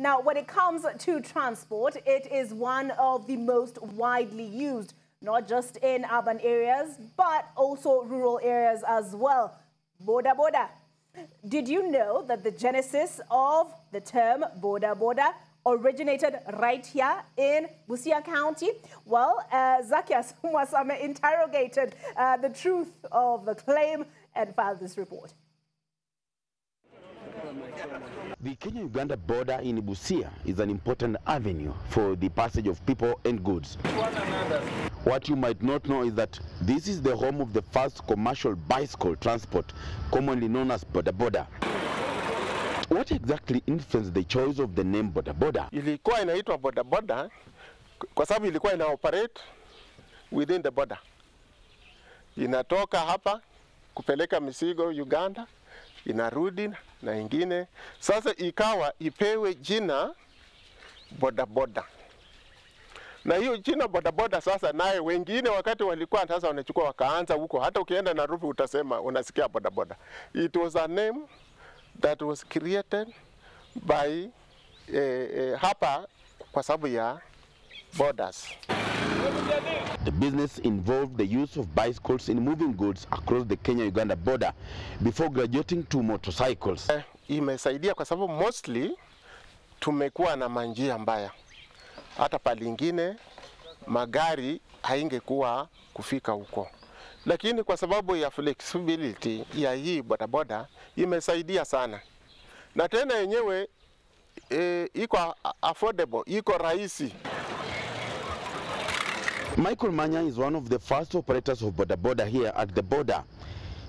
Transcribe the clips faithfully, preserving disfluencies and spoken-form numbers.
Now, when it comes to transport, it is one of the most widely used, not just in urban areas, but also rural areas as well. Boda Boda. Did you know that the genesis of the term Boda Boda originated right here in Busia County? Well, uh, Zakia Sumasame interrogated uh, the truth of the claim and filed this report. The Kenya-Uganda border in Busia is an important avenue for the passage of people and goods. What you might not know is that this is the home of the first commercial bicycle transport, commonly known as Boda Boda. What exactly influenced the choice of the name Boda Boda? Ilikuwa inaitwa Boda Boda kwa sababu ilikuwa ina operate within the border. Inatoka hapa kupeleka mizigo Uganda, inarudi na ingine. Sasa ikawa ipewe jina Boda Boda. Na hiyo jina Boda Boda sasa naye wengine wakati walikuwa sasa wanachukua wakaanza huko. Hata ukienda Nairobi utasema unasikia Boda Boda. It was a name that was created by eh, eh, hapa kwa sababu ya borders. The business involved the use of bicycles in moving goods across the Kenya-Uganda border before graduating to motorcycles. Eh, imesaidia kwa sababu mostly tumekuwa na manjia mbaya. Hata palingine magari haingekuwa kufika huko. Lakini kwa sababu ya flexibility ya hii boda boda imesaidia sana. Na tena yenyewe e, iko affordable, iko rahisi. Michael Manya is one of the first operators of Boda Boda here at the border.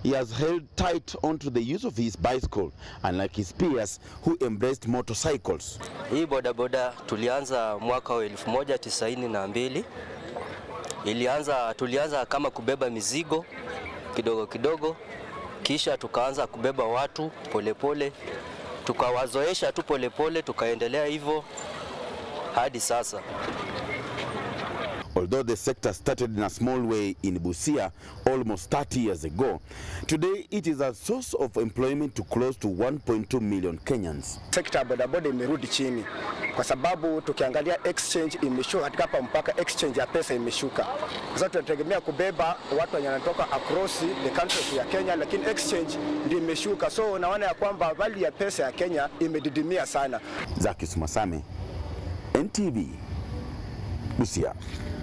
He has held tight onto the use of his bicycle, unlike his peers who embraced motorcycles. Hii boda boda tulianza mwaka wa elfu moja mia tisa tisini na mbili. Ilianza tulianza kama kubeba mizigo kidogo kidogo, kisha tukaanza kubeba watu polepole, tukawazoesha tu polepole, tukaendelea hivyo hadi sasa. Although the sector started in a small way in Busia almost thirty years ago, today it is a source of employment to close to one point two million Kenyans. Sector boda boda imerudi chini kwa sababu tukiangalia exchange imeshuka katika hapa mpaka exchange ya pesa imeshuka. Kwa sababu tunategemea kubeba watu wanatoka across the country ya Kenya, lakini exchange ndio imeshuka. So unaona ya kwamba value ya pesa ya Kenya imedidimia sana. Zakia Sumasame, N T V, Busia.